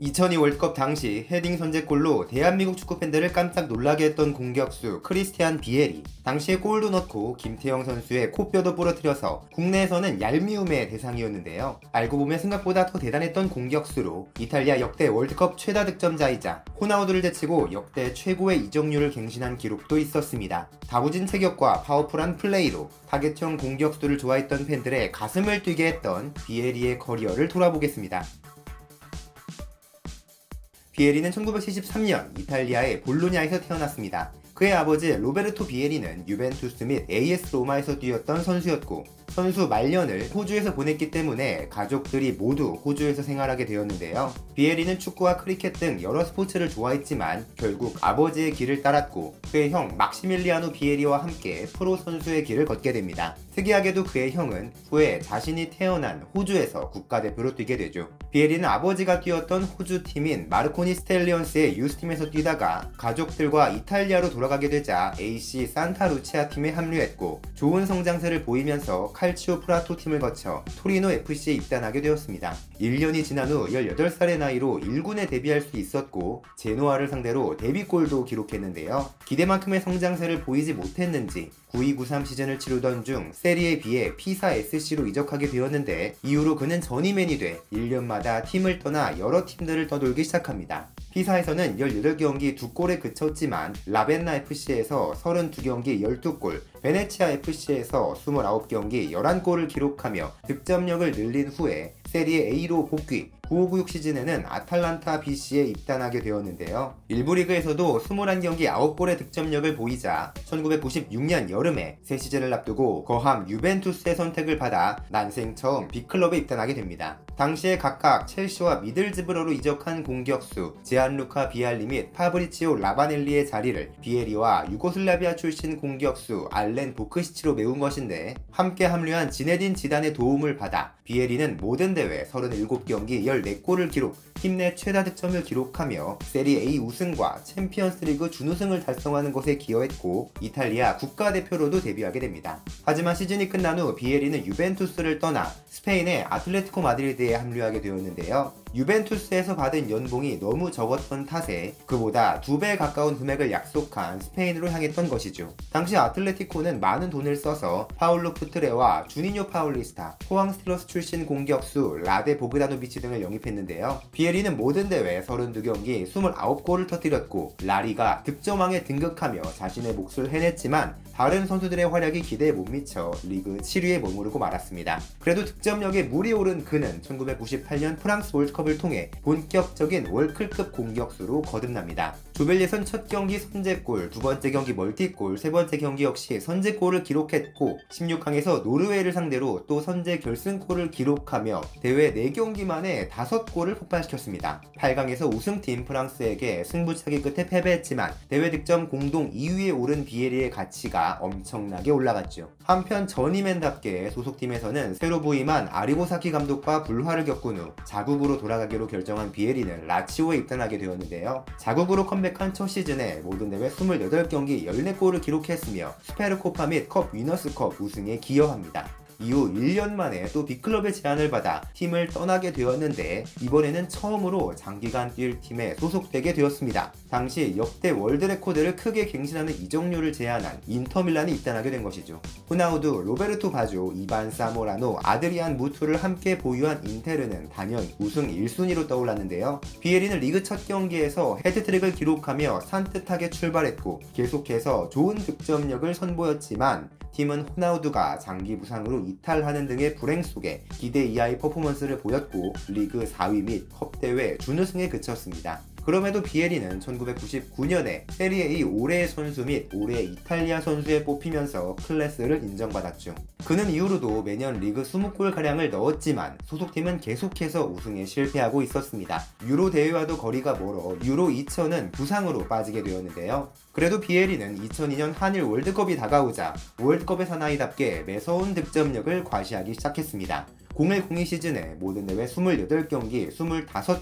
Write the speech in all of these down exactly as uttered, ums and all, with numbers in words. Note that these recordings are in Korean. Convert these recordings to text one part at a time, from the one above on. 이천이 월드컵 당시 헤딩 선제골로 대한민국 축구팬들을 깜짝 놀라게 했던 공격수 크리스티안 비에리. 당시에 골도 넣고 김태영 선수의 코뼈도 부러뜨려서 국내에서는 얄미움의 대상이었는데요. 알고 보면 생각보다 더 대단했던 공격수로 이탈리아 역대 월드컵 최다 득점자이자 호나우두를 제치고 역대 최고의 이적률을 갱신한 기록도 있었습니다. 다부진 체격과 파워풀한 플레이로 타겟형 공격수를 좋아했던 팬들의 가슴을 뛰게 했던 비에리의 커리어를 돌아보겠습니다. 비에리는 천구백칠십삼 년 이탈리아의 볼로냐에서 태어났습니다. 그의 아버지 로베르토 비에리는 유벤투스 및 에이 에스 로마에서 뛰었던 선수였고, 선수 말년을 호주에서 보냈기 때문에 가족들이 모두 호주에서 생활하게 되었는데요. 비에리는 축구와 크리켓 등 여러 스포츠를 좋아했지만 결국 아버지의 길을 따랐고, 그의 형 막시밀리아노 비에리와 함께 프로 선수의 길을 걷게 됩니다. 특이하게도 그의 형은 후에 자신이 태어난 호주에서 국가대표로 뛰게 되죠. 비에리는 아버지가 뛰었던 호주 팀인 마르코니 스텔리언스의 유스팀에서 뛰다가 가족들과 이탈리아로 돌아가게 되자 에이 씨 산타루치아 팀에 합류했고, 좋은 성장세를 보이면서 칼치오 프라토 팀을 거쳐 토리노 에프 씨에 입단하게 되었습니다. 일 년이 지난 후 열여덟 살의 나이로 일 군에 데뷔할 수 있었고, 제노아를 상대로 데뷔골도 기록했는데요. 기대만큼의 성장세를 보이지 못했는지 구십이 구십삼 시즌을 치르던 중 세리에 비해 피사 에스 씨로 이적하게 되었는데, 이후로 그는 전임맨이 돼 일 년마다 팀을 떠나 여러 팀들을 떠돌기 시작합니다. 피사에서는 열여덟 경기 두 골에 그쳤지만 라벤나 에프 씨에서 삼십이 경기 열두 골, 베네치아 에프 씨에서 이십구 경기 열한 골을 기록하며 득점력을 늘린 후에 세리에 A로 복귀, 구십오 구십육 시즌에는 아탈란타 비 씨에 입단하게 되었는데요. 일부 리그에서도 이십일 경기 아홉 골의 득점력을 보이자 천구백구십육 년 여름에 새 시즌을 앞두고 거함 유벤투스의 선택을 받아 난생 처음 B클럽에 입단하게 됩니다. 당시에 각각 첼시와 미들즈브러로 이적한 공격수 지안루카 비알리 및 파브리치오 라바넬리의 자리를 비에리와 유고슬라비아 출신 공격수 알렌 보크시치로 메운 것인데, 함께 합류한 지네딘 지단의 도움을 받아 비에리는 모든 대회 삼십칠 경기 열네 골을 기록, 팀 내 최다 득점을 기록하며 세리 A 우승과 챔피언스리그 준우승을 달성하는 것에 기여했고, 이탈리아 국가대표로도 데뷔하게 됩니다. 하지만 시즌이 끝난 후 비에리는 유벤투스를 떠나 스페인의 아틀레티코 마드리드에 합류하게 되었는데요. 유벤투스에서 받은 연봉이 너무 적었던 탓에 그보다 두 배 가까운 금액을 약속한 스페인으로 향했던 것이죠. 당시 아틀레티코는 많은 돈을 써서 파올로 푸트레와 주니뇨 파울리스타, 포항 스틸러스 출신 공격수 라데 보그다노비치 등을 영입했는데요. 비에리는 모든 대회 삼십이 경기 이십구 골을 터뜨렸고, 라리가 득점왕에 등극하며 자신의 몫을 해냈지만 다른 선수들의 활약이 기대에 못 미쳐 리그 칠 위에 머무르고 말았습니다. 그래도 득점력에 물이 오른 그는 천구백구십팔 년 프랑스 월드컵 컵을 통해 본격적인 월클급 공격수로 거듭납니다. 조별 예선 첫 경기 선제골, 두 번째 경기 멀티골, 세 번째 경기 역시 선제골을 기록했고, 십육 강에서 노르웨이를 상대로 또 선제 결승골을 기록하며 대회 네 경기 만에 다섯 골을 폭발시켰습니다. 팔 강에서 우승팀 프랑스에게 승부차기 끝에 패배했지만 대회 득점 공동 이 위에 오른 비에리의 가치가 엄청나게 올라갔죠. 한편 전임맨답게 소속팀에서는 새로 부임한 아리고사키 감독과 불화를 겪은 후 자국으로 돌아가기로 결정한 비에리는 라치오에 입단하게 되었는데요. 자국으로 컴백한 첫 시즌에 모든 대회 이십팔 경기 십사 골을 기록했으며 스페르코파 및 컵 위너스컵 우승에 기여합니다. 이후 일 년 만에 또 B클럽의 제안을 받아 팀을 떠나게 되었는데, 이번에는 처음으로 장기간 뛸 팀에 소속되게 되었습니다. 당시 역대 월드레코드를 크게 갱신하는 이적료를 제안한 인터밀란에 입단하게 된 것이죠. 호나우두, 로베르토 바조, 이반 사모라노, 아드리안 무투를 함께 보유한 인테르는 단연 우승 일 순위로 떠올랐는데요. 비에리는 리그 첫 경기에서 헤드트릭을 기록하며 산뜻하게 출발했고, 계속해서 좋은 득점력을 선보였지만 팀은 호나우두가 장기 부상으로 이탈하는 등의 불행 속에 기대 이하의 퍼포먼스를 보였고, 리그 사 위 및 컵대회 준우승에 그쳤습니다. 그럼에도 비에리는 천구백구십구 년에 세리에 A 올해의 선수 및 올해 이탈리아 선수에 뽑히면서 클래스를 인정받았죠. 그는 이후로도 매년 리그 이십 골가량을 넣었지만 소속팀은 계속해서 우승에 실패하고 있었습니다. 유로 대회와도 거리가 멀어 유로 이천은 부상으로 빠지게 되었는데요. 그래도 비에리는 이천이 년 한일 월드컵이 다가오자 월드컵의 사나이답게 매서운 득점력을 과시하기 시작했습니다. 공일공이 시즌에 모든 대회 이십팔 경기 이십오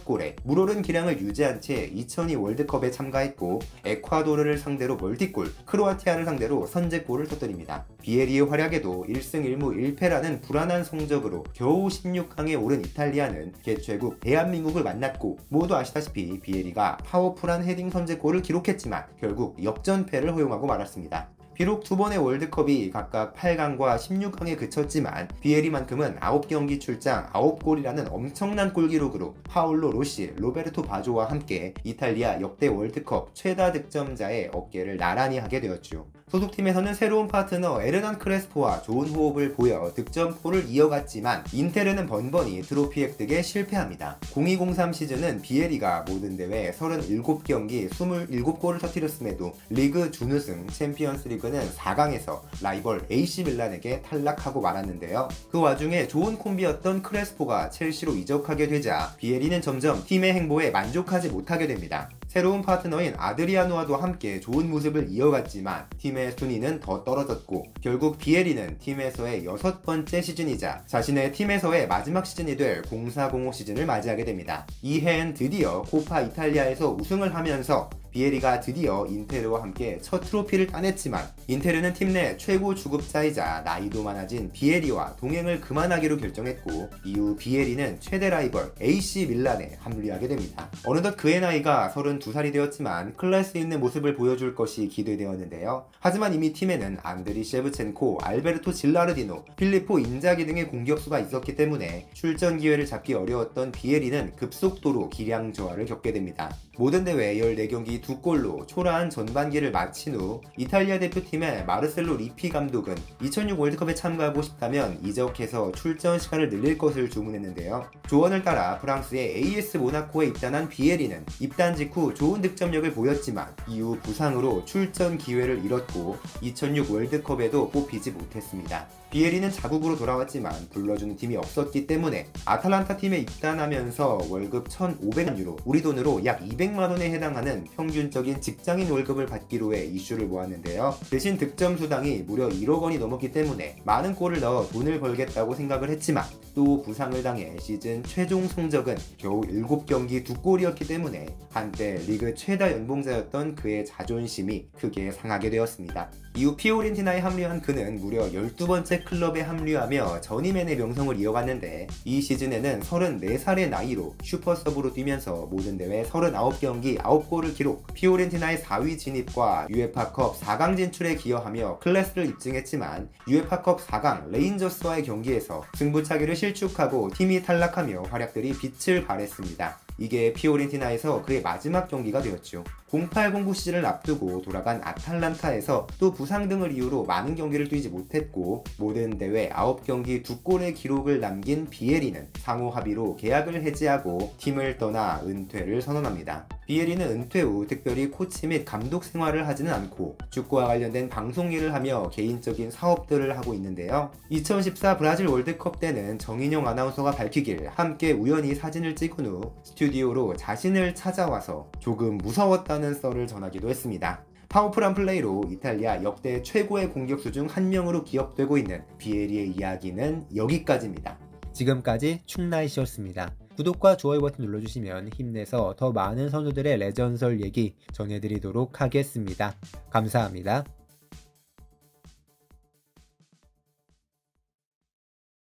골에 물오른 기량을 유지한 채 이천이 월드컵에 참가했고 에콰도르를 상대로 멀티골, 크로아티아를 상대로 선제골을 터뜨립니다. 비에리의 활약에도 일 승 일 무 일 패라는 불안한 성적으로 겨우 십육 강에 오른 이탈리아는 개최국 대한민국을 만났고 모두 아시다시피 비에리가 파워풀한 헤딩 선제골을 기록했지만 결국 역전패를 허용하고 말았습니다. 비록 두 번의 월드컵이 각각 팔 강과 십육 강에 그쳤지만 비에리만큼은 아홉 경기 출장 아홉 골이라는 엄청난 골기록으로 파올로 로시, 로베르토 바조와 함께 이탈리아 역대 월드컵 최다 득점자의 어깨를 나란히 하게 되었죠. 소속팀에서는 새로운 파트너 에르난 크레스포와 좋은 호흡을 보여 득점포를 이어갔지만 인테르는 번번이 트로피 획득에 실패합니다. 공이공삼 시즌은 비에리가 모든 대회 삼십칠 경기 이십칠 골을 터뜨렸음에도 리그 준우승 챔피언스리그 는 사 강에서 라이벌 에이씨 밀란에게 탈락하고 말았는데요. 그 와중에 좋은 콤비였던 크레스포가 첼시로 이적하게 되자 비에리는 점점 팀의 행보에 만족하지 못하게 됩니다. 새로운 파트너인 아드리아노와도 함께 좋은 모습을 이어갔지만 팀의 순위는 더 떨어졌고 결국 비에리는 팀에서의 여섯 번째 시즌이자 자신의 팀에서의 마지막 시즌이 될 공사 공오 시즌을 맞이하게 됩니다. 이 해엔 드디어 코파 이탈리아에서 우승을 하면서 비에리가 드디어 인테르와 함께 첫 트로피를 따냈지만 인테르는 팀 내 최고 주급자이자 나이도 많아진 비에리와 동행을 그만하기로 결정했고 이후 비에리는 최대 라이벌 에이씨 밀란에 합류하게 됩니다. 어느덧 그의 나이가 서른두 살이 되었지만 클래스 있는 모습을 보여줄 것이 기대되었는데요. 하지만 이미 팀에는 안드리 셰브첸코, 알베르토 질라르디노, 필리포 인자기 등의 공격수가 있었기 때문에 출전 기회를 잡기 어려웠던 비에리는 급속도로 기량 저하를 겪게 됩니다. 모든 대회 십사 경기 두 골로 초라한 전반기를 마친 후 이탈리아 대표팀의 마르셀로 리피 감독은 이천육 월드컵에 참가하고 싶다면 이적해서 출전 시간을 늘릴 것을 주문했는데요. 조언을 따라 프랑스의 에이에스 모나코에 입단한 비에리는 입단 직후 좋은 득점력을 보였지만 이후 부상으로 출전 기회를 잃었고 이천육 월드컵에도 뽑히지 못했습니다. 비에리는 자국으로 돌아왔지만 불러주는 팀이 없었기 때문에 아탈란타 팀에 입단하면서 월급 천오백 유로, 우리 돈으로 약 이백만 원에 해당하는 평균적인 직장인 월급을 받기로 해 이슈를 모았는데요. 대신 득점 수당이 무려 일억 원이 넘었기 때문에 많은 골을 넣어 돈을 벌겠다고 생각을 했지만 또 부상을 당해 시즌 최종 성적은 겨우 일곱 경기 두 골이었기 때문에 한때 리그 최다 연봉자였던 그의 자존심이 크게 상하게 되었습니다. 이후 피오렌티나에 합류한 그는 무려 열두 번째 클럽에 합류하며 전임맨의 명성을 이어갔는데 이 시즌에는 서른네 살의 나이로 슈퍼서브로 뛰면서 모든 대회 삼십구 경기 아홉 골을 기록, 피오렌티나의 사 위 진입과 유에파컵 사 강 진출에 기여하며 클래스를 입증했지만 유에파컵 사 강 레인저스와의 경기에서 승부차기를 실축하고 팀이 탈락하며 활약들이 빛을 발했습니다. 이게 피오렌티나에서 그의 마지막 경기가 되었죠. 공팔 공구 시즌을 앞두고 돌아간 아탈란타에서 또 부상 등을 이유로 많은 경기를 뛰지 못했고 모든 대회 아홉 경기 두 골의 기록을 남긴 비에리는 상호 합의로 계약을 해지하고 팀을 떠나 은퇴를 선언합니다. 비에리는 은퇴 후 특별히 코치 및 감독 생활을 하지는 않고 축구와 관련된 방송 일을 하며 개인적인 사업들을 하고 있는데요. 이천십사 브라질 월드컵 때는 정인용 아나운서가 밝히길 함께 우연히 사진을 찍은 후 스튜디오로 자신을 찾아와서 조금 무서웠다는 썰을 전하기도 했습니다. 파워풀한 플레이로 이탈리아 역대 최고의 공격수 중 한 명으로 기억되고 있는 비에리의 이야기는 여기까지입니다. 지금까지 충나이시였습니다. 구독과 좋아요 버튼 눌러주시면 힘내서 더 많은 선수들의 레전설 얘기 전해드리도록 하겠습니다. 감사합니다.